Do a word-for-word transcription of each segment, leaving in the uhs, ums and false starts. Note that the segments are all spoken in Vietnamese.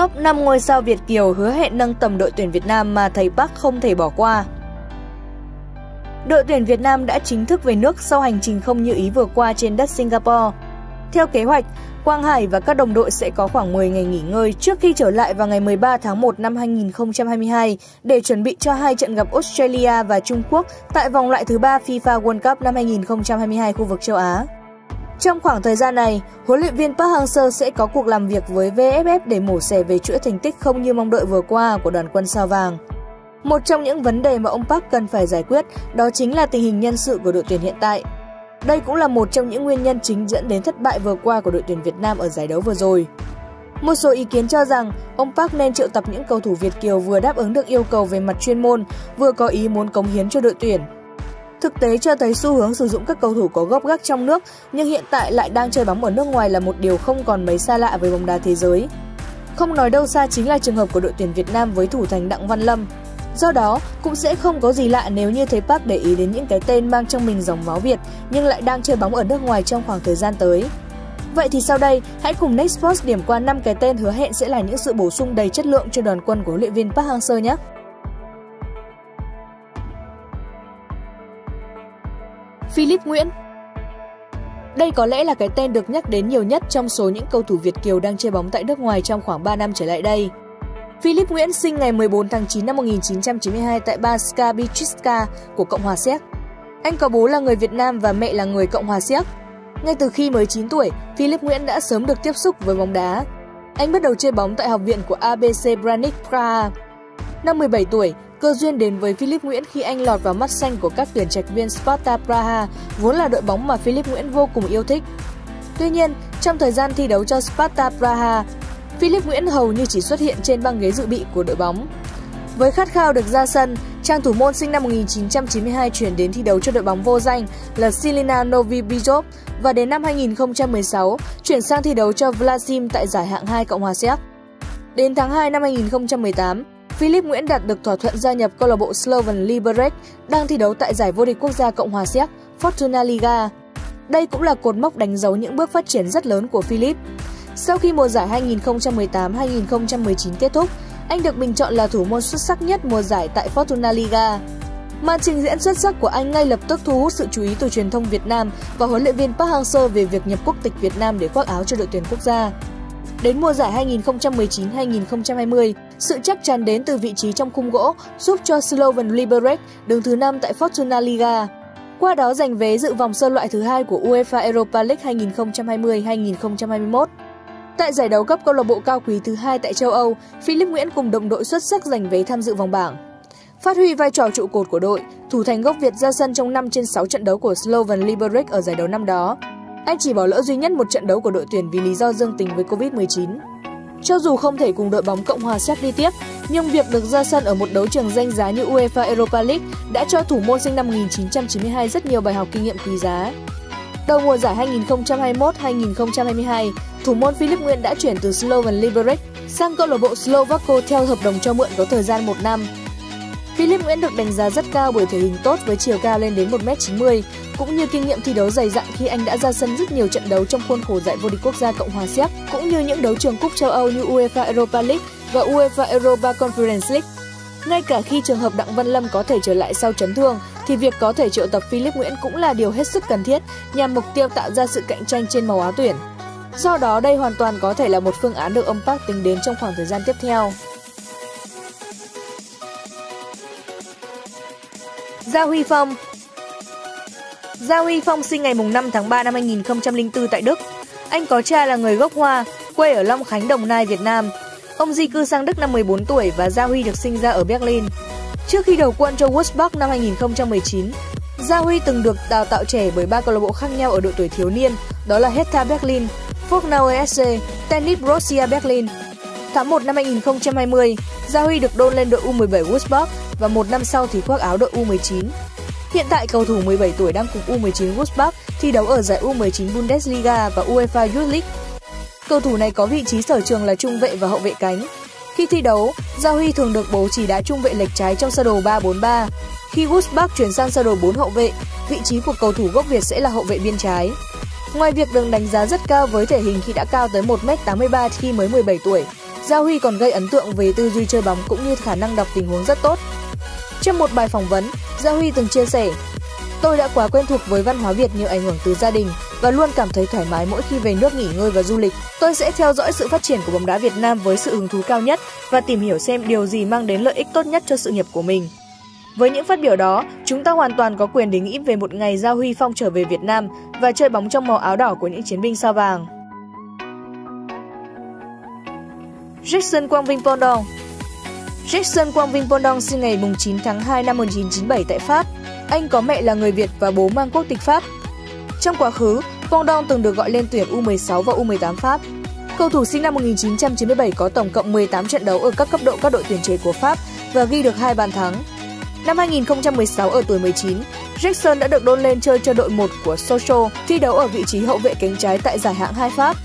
top năm ngôi sao Việt kiều hứa hẹn nâng tầm đội tuyển Việt Nam mà thầy Park không thể bỏ qua. Đội tuyển Việt Nam đã chính thức về nước sau hành trình không như ý vừa qua trên đất Singapore. Theo kế hoạch, Quang Hải và các đồng đội sẽ có khoảng mười ngày nghỉ ngơi trước khi trở lại vào ngày mười ba tháng một năm hai nghìn không trăm hai mươi hai để chuẩn bị cho hai trận gặp Australia và Trung Quốc tại vòng loại thứ ba FIFA World Cup năm hai nghìn không trăm hai mươi hai khu vực châu Á. Trong khoảng thời gian này, huấn luyện viên Park Hang-seo sẽ có cuộc làm việc với vê ép ép để mổ xẻ về chuỗi thành tích không như mong đợi vừa qua của đoàn quân sao vàng. Một trong những vấn đề mà ông Park cần phải giải quyết đó chính là tình hình nhân sự của đội tuyển hiện tại. Đây cũng là một trong những nguyên nhân chính dẫn đến thất bại vừa qua của đội tuyển Việt Nam ở giải đấu vừa rồi. Một số ý kiến cho rằng ông Park nên triệu tập những cầu thủ Việt kiều vừa đáp ứng được yêu cầu về mặt chuyên môn, vừa có ý muốn cống hiến cho đội tuyển. Thực tế cho thấy xu hướng sử dụng các cầu thủ có gốc gác trong nước nhưng hiện tại lại đang chơi bóng ở nước ngoài là một điều không còn mấy xa lạ với bóng đá thế giới. Không nói đâu xa chính là trường hợp của đội tuyển Việt Nam với thủ thành Đặng Văn Lâm. Do đó, cũng sẽ không có gì lạ nếu như thầy Park để ý đến những cái tên mang trong mình dòng máu Việt nhưng lại đang chơi bóng ở nước ngoài trong khoảng thời gian tới. Vậy thì sau đây, hãy cùng Next Sports điểm qua năm cái tên hứa hẹn sẽ là những sự bổ sung đầy chất lượng cho đoàn quân của huấn luyện viên Park Hang-seo nhé! Filip Nguyễn. Đây có lẽ là cái tên được nhắc đến nhiều nhất trong số những cầu thủ Việt kiều đang chơi bóng tại nước ngoài trong khoảng ba năm trở lại đây. Filip Nguyễn sinh ngày mười bốn tháng chín năm một nghìn chín trăm chín mươi hai tại bang Skabitska của Cộng hòa Séc. Anh có bố là người Việt Nam và mẹ là người Cộng hòa Séc. Ngay từ khi mới chín tuổi, Filip Nguyễn đã sớm được tiếp xúc với bóng đá. Anh bắt đầu chơi bóng tại học viện của a bê xê Branik Praha. Năm mười bảy tuổi, cơ duyên đến với Filip Nguyễn khi anh lọt vào mắt xanh của các tuyển trạch viên Sparta Praha, vốn là đội bóng mà Filip Nguyễn vô cùng yêu thích. Tuy nhiên, trong thời gian thi đấu cho Sparta Praha, Filip Nguyễn hầu như chỉ xuất hiện trên băng ghế dự bị của đội bóng. Với khát khao được ra sân, chàng thủ môn sinh năm một nghìn chín trăm chín mươi hai chuyển đến thi đấu cho đội bóng vô danh là Silina Novibizhov và đến năm hai nghìn không trăm mười sáu chuyển sang thi đấu cho Vlasim tại giải hạng hai Cộng hòa Séc. Đến tháng hai năm hai nghìn không trăm mười tám, Filip Nguyễn đạt được thỏa thuận gia nhập câu lạc bộ Slovan Liberec đang thi đấu tại giải vô địch quốc gia Cộng hòa Séc Fortuna Liga. Đây cũng là cột mốc đánh dấu những bước phát triển rất lớn của Filip. Sau khi mùa giải hai nghìn không trăm mười tám hai nghìn không trăm mười chín kết thúc, anh được bình chọn là thủ môn xuất sắc nhất mùa giải tại Fortuna Liga. Màn trình diễn xuất sắc của anh ngay lập tức thu hút sự chú ý từ truyền thông Việt Nam và huấn luyện viên Park Hang-seo về việc nhập quốc tịch Việt Nam để khoác áo cho đội tuyển quốc gia. Đến mùa giải hai nghìn không trăm mười chín hai nghìn không trăm hai mươi, sự chắc chắn đến từ vị trí trong khung gỗ giúp cho Slovan Liberec đứng thứ năm tại Fortuna Liga, qua đó giành vé dự vòng sơ loại thứ hai của UEFA Europa League hai nghìn không trăm hai mươi hai nghìn không trăm hai mươi mốt. Tại giải đấu cấp câu lạc bộ cao quý thứ hai tại châu Âu, Filip Nguyễn cùng đồng đội xuất sắc giành vé tham dự vòng bảng. Phát huy vai trò trụ cột của đội, thủ thành gốc Việt ra sân trong năm trên sáu trận đấu của Slovan Liberec ở giải đấu năm đó. Anh chỉ bỏ lỡ duy nhất một trận đấu của đội tuyển vì lý do dương tính với Covid mười chín. Cho dù không thể cùng đội bóng Cộng hòa Séc đi tiếp, nhưng việc được ra sân ở một đấu trường danh giá như UEFA Europa League đã cho thủ môn sinh năm một nghìn chín trăm chín mươi hai rất nhiều bài học kinh nghiệm quý giá. Đầu mùa giải hai nghìn không trăm hai mươi mốt hai nghìn không trăm hai mươi hai, thủ môn Filip Nguyễn đã chuyển từ Slovan Liberec sang câu lạc bộ Slovacko theo hợp đồng cho mượn có thời gian một năm. Filip Nguyễn được đánh giá rất cao bởi thể hình tốt với chiều cao lên đến một mét chín mươi, cũng như kinh nghiệm thi đấu dày dặn khi anh đã ra sân rất nhiều trận đấu trong khuôn khổ giải vô địch quốc gia Cộng hòa Séc, cũng như những đấu trường cúp châu Âu như UEFA Europa League và UEFA Europa Conference League. Ngay cả khi trường hợp Đặng Văn Lâm có thể trở lại sau chấn thương, thì việc có thể triệu tập Filip Nguyễn cũng là điều hết sức cần thiết nhằm mục tiêu tạo ra sự cạnh tranh trên màu áo tuyển. Do đó, đây hoàn toàn có thể là một phương án được ông Park tính đến trong khoảng thời gian tiếp theo. Gia Huy Phong. Gia Huy Phong sinh ngày năm tháng ba năm hai nghìn không trăm lẻ bốn tại Đức. Anh có cha là người gốc Hoa, quê ở Long Khánh, Đồng Nai, Việt Nam. Ông di cư sang Đức năm mười bốn tuổi và Gia Huy được sinh ra ở Berlin. Trước khi đầu quân cho Wolfsburg năm hai nghìn không trăm mười chín, Gia Huy từng được đào tạo trẻ bởi ba câu lạc bộ khác nhau ở độ tuổi thiếu niên, đó là Hertha Berlin, Frohnau ép xê, Tennis Borussia Berlin. Tháng một năm hai nghìn không trăm hai mươi, Gia Huy được đôn lên đội U mười bảy Wolfsburg và một năm sau thì khoác áo đội U mười chín. Hiện tại cầu thủ mười bảy tuổi đang cùng U mười chín Wolfsburg thi đấu ở giải U mười chín Bundesliga và UEFA Youth League. Cầu thủ này có vị trí sở trường là trung vệ và hậu vệ cánh. Khi thi đấu, Gia Huy thường được bố trí đá trung vệ lệch trái trong sơ đồ ba bốn ba. Khi Wolfsburg chuyển sang sơ đồ bốn hậu vệ, vị trí của cầu thủ gốc Việt sẽ là hậu vệ biên trái. Ngoài việc được đánh giá rất cao với thể hình khi đã cao tới một mét tám mươi ba khi mới mười bảy tuổi, Gia Huy còn gây ấn tượng về tư duy chơi bóng cũng như khả năng đọc tình huống rất tốt. Trong một bài phỏng vấn, Gia Huy từng chia sẻ: "Tôi đã quá quen thuộc với văn hóa Việt nhờ ảnh hưởng từ gia đình và luôn cảm thấy thoải mái mỗi khi về nước nghỉ ngơi và du lịch. Tôi sẽ theo dõi sự phát triển của bóng đá Việt Nam với sự hứng thú cao nhất và tìm hiểu xem điều gì mang đến lợi ích tốt nhất cho sự nghiệp của mình." Với những phát biểu đó, chúng ta hoàn toàn có quyền đề nghĩ về một ngày Gia Huy Phong trở về Việt Nam và chơi bóng trong màu áo đỏ của những chiến binh sao vàng. Jackson Quang Vinh Pondong. Jackson Quang Vinh Pondong sinh ngày chín tháng hai năm một nghìn chín trăm chín mươi bảy tại Pháp. Anh có mẹ là người Việt và bố mang quốc tịch Pháp. Trong quá khứ, Pondong từng được gọi lên tuyển U mười sáu và U mười tám Pháp. Cầu thủ sinh năm một nghìn chín trăm chín mươi bảy có tổng cộng mười tám trận đấu ở các cấp độ các đội tuyển trẻ của Pháp và ghi được hai bàn thắng. Năm hai nghìn không trăm mười sáu, ở tuổi mười chín, Jackson đã được đôn lên chơi cho đội một của Sochaux, thi đấu ở vị trí hậu vệ cánh trái tại giải hạng hai Pháp.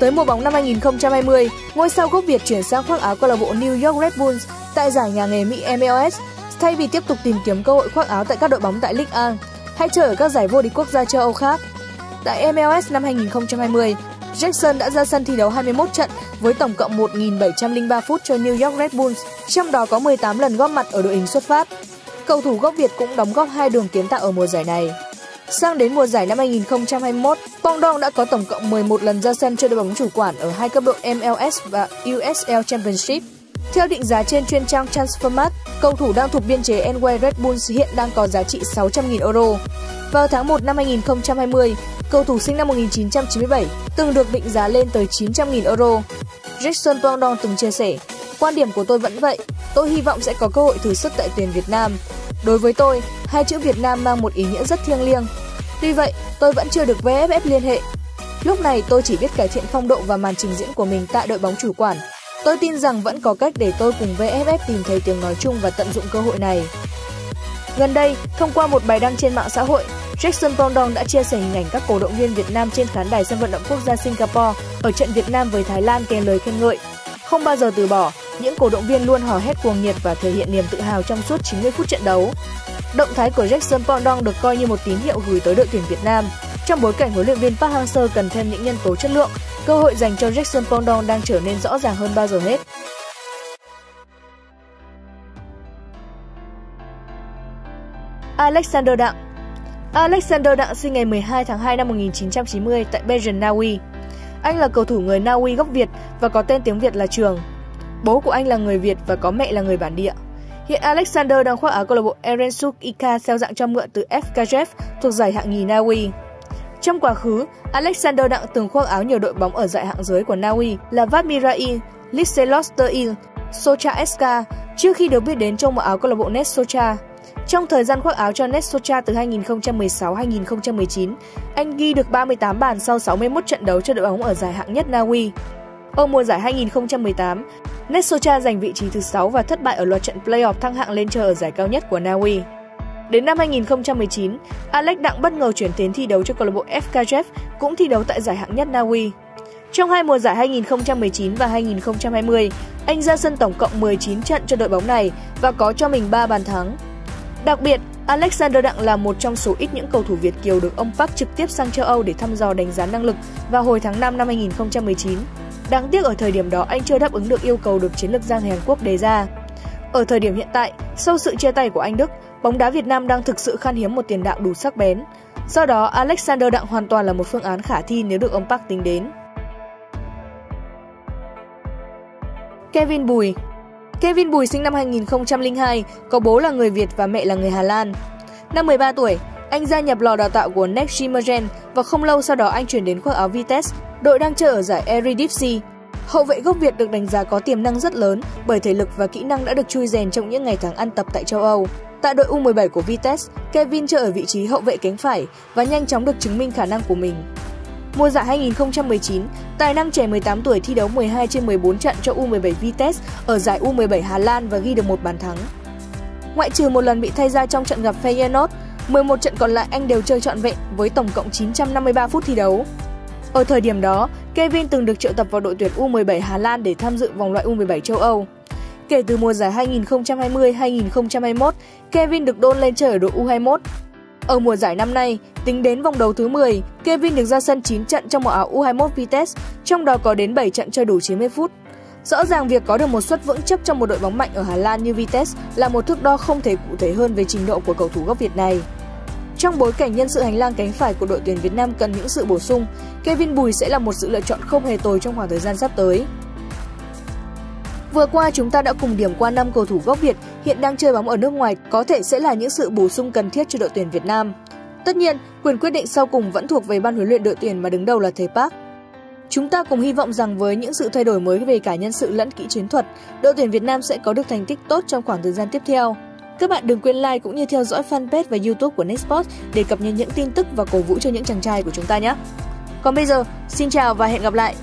Tới mùa bóng năm hai nghìn không trăm hai mươi, ngôi sao gốc Việt chuyển sang khoác áo câu lạc bộ New York Red Bulls tại giải nhà nghề Mỹ M L S thay vì tiếp tục tìm kiếm cơ hội khoác áo tại các đội bóng tại Ligue một hay chơi ở các giải vô địch quốc gia châu Âu khác. Tại M L S năm hai nghìn không trăm hai mươi, Jackson đã ra sân thi đấu hai mươi mốt trận với tổng cộng một nghìn bảy trăm lẻ ba phút cho New York Red Bulls, trong đó có mười tám lần góp mặt ở đội hình xuất phát. Cầu thủ gốc Việt cũng đóng góp hai đường kiến tạo ở mùa giải này. Sang đến mùa giải năm hai nghìn không trăm hai mươi mốt, Pondong đã có tổng cộng mười một lần ra sân chơi đội bóng chủ quản ở hai cấp độ M L S và U S L Championship. Theo định giá trên chuyên trang Transfermarkt, cầu thủ đang thuộc biên chế N Y Red Bulls hiện đang có giá trị sáu trăm nghìn euro. Vào tháng một năm hai nghìn không trăm hai mươi, cầu thủ sinh năm một nghìn chín trăm chín mươi bảy từng được định giá lên tới chín trăm nghìn euro. Jackson Pondong từng chia sẻ: "Quan điểm của tôi vẫn vậy, tôi hy vọng sẽ có cơ hội thử sức tại tuyển Việt Nam. Đối với tôi, hai chữ Việt Nam mang một ý nghĩa rất thiêng liêng. Tuy vậy, tôi vẫn chưa được V F F liên hệ. Lúc này tôi chỉ biết cải thiện phong độ và màn trình diễn của mình tại đội bóng chủ quản. Tôi tin rằng vẫn có cách để tôi cùng V F F tìm thấy tiếng nói chung và tận dụng cơ hội này." Gần đây, thông qua một bài đăng trên mạng xã hội, Jackson Pondong đã chia sẻ hình ảnh các cổ động viên Việt Nam trên khán đài sân vận động quốc gia Singapore ở trận Việt Nam với Thái Lan kèm lời khen ngợi: "Không bao giờ từ bỏ, những cổ động viên luôn hò hét cuồng nhiệt và thể hiện niềm tự hào trong suốt chín mươi phút trận đấu." Động thái của Jackson Pondong được coi như một tín hiệu gửi tới đội tuyển Việt Nam. Trong bối cảnh huấn luyện viên Park Hang-seo cần thêm những nhân tố chất lượng, cơ hội dành cho Jackson Pondong đang trở nên rõ ràng hơn bao giờ hết. Alexander Đặng. Alexander Đặng sinh ngày mười hai tháng hai năm một nghìn chín trăm chín mươi tại Bergen, Na Uy. Anh là cầu thủ người Na Uy gốc Việt và có tên tiếng Việt là Trường. Bố của anh là người Việt và có mẹ là người bản địa. Hiện Alexander đang khoác áo câu lạc bộ Eriksund I K theo dạng cho mượn từ F K Jef thuộc giải hạng nhì Na Uy. Trong quá khứ, Alexander Đặng từng khoác áo nhiều đội bóng ở giải hạng dưới của Na Uy là Vålerenga, Lillestrøm, Sochaux trước khi được biết đến trong một áo câu lạc bộ Ness Sogndal. Trong thời gian khoác áo cho Ness Sogndal từ hai nghìn không trăm mười sáu đến hai nghìn không trăm mười chín, anh ghi được ba mươi tám bàn sau sáu mươi mốt trận đấu cho đội bóng ở giải hạng nhất Na Uy. Ở mùa giải hai nghìn không trăm mười tám, Ness Sogndal giành vị trí thứ sáu và thất bại ở loạt trận playoff thăng hạng lên chơi ở giải cao nhất của Na Uy. Đến năm hai nghìn không trăm mười chín, Alex Đặng bất ngờ chuyển đến thi đấu cho câu lạc bộ F K Jef cũng thi đấu tại giải hạng nhất Na Uy. Trong hai mùa giải hai nghìn không trăm mười chín và hai nghìn không trăm hai mươi, anh ra sân tổng cộng mười chín trận cho đội bóng này và có cho mình ba bàn thắng. Đặc biệt, Alexander Đặng là một trong số ít những cầu thủ Việt kiều được ông Park trực tiếp sang châu Âu để thăm dò đánh giá năng lực vào hồi tháng năm năm hai nghìn không trăm mười chín. Đáng tiếc ở thời điểm đó anh chưa đáp ứng được yêu cầu được chiến lược gia người Hàn Quốc đề ra. Ở thời điểm hiện tại, sau sự chia tay của Anh Đức, bóng đá Việt Nam đang thực sự khan hiếm một tiền đạo đủ sắc bén. Do đó, Alexander Đặng hoàn toàn là một phương án khả thi nếu được ông Park tính đến. Kevin Bùi. Kevin Bùi sinh năm hai nghìn không trăm lẻ hai, có bố là người Việt và mẹ là người Hà Lan. Năm mười ba tuổi, anh gia nhập lò đào tạo của en e xê Schimmertgen và không lâu sau đó anh chuyển đến khoác áo Vitesse, đội đang chơi ở giải Eredivisie. Hậu vệ gốc Việt được đánh giá có tiềm năng rất lớn bởi thể lực và kỹ năng đã được trui rèn trong những ngày tháng ăn tập tại châu Âu. Tại đội U mười bảy của Vitesse, Kevin chơi ở vị trí hậu vệ cánh phải và nhanh chóng được chứng minh khả năng của mình. Mùa giải hai nghìn không trăm mười chín, tài năng trẻ mười tám tuổi thi đấu mười hai trên mười bốn trận cho U mười bảy Vitesse ở giải U mười bảy Hà Lan và ghi được một bàn thắng. Ngoại trừ một lần bị thay ra trong trận gặp Feyenoord, mười một trận còn lại anh đều chơi trọn vẹn với tổng cộng chín trăm năm mươi ba phút thi đấu. Ở thời điểm đó, Kevin từng được triệu tập vào đội tuyển U mười bảy Hà Lan để tham dự vòng loại U mười bảy châu Âu. Kể từ mùa giải hai nghìn không trăm hai mươi đến hai nghìn không trăm hai mươi mốt, Kevin được đôn lên chơi ở đội U hai mươi mốt. Ở mùa giải năm nay, tính đến vòng đấu thứ mười, Kevin được ra sân chín trận trong màu áo U hai mươi mốt Vitesse, trong đó có đến bảy trận chơi đủ chín mươi phút. Rõ ràng việc có được một suất vững chắc trong một đội bóng mạnh ở Hà Lan như Vitesse là một thước đo không thể cụ thể hơn về trình độ của cầu thủ gốc Việt này. Trong bối cảnh nhân sự hành lang cánh phải của đội tuyển Việt Nam cần những sự bổ sung, Kevin Bùi sẽ là một sự lựa chọn không hề tồi trong khoảng thời gian sắp tới. Vừa qua chúng ta đã cùng điểm qua năm cầu thủ gốc Việt hiện đang chơi bóng ở nước ngoài có thể sẽ là những sự bổ sung cần thiết cho đội tuyển Việt Nam. Tất nhiên, quyền quyết định sau cùng vẫn thuộc về ban huấn luyện đội tuyển mà đứng đầu là thầy Park. Chúng ta cùng hy vọng rằng với những sự thay đổi mới về cả nhân sự lẫn kỹ chiến thuật, đội tuyển Việt Nam sẽ có được thành tích tốt trong khoảng thời gian tiếp theo. Các bạn đừng quên like cũng như theo dõi fanpage và YouTube của Next Sports để cập nhật những tin tức và cổ vũ cho những chàng trai của chúng ta nhé. Còn bây giờ, xin chào và hẹn gặp lại!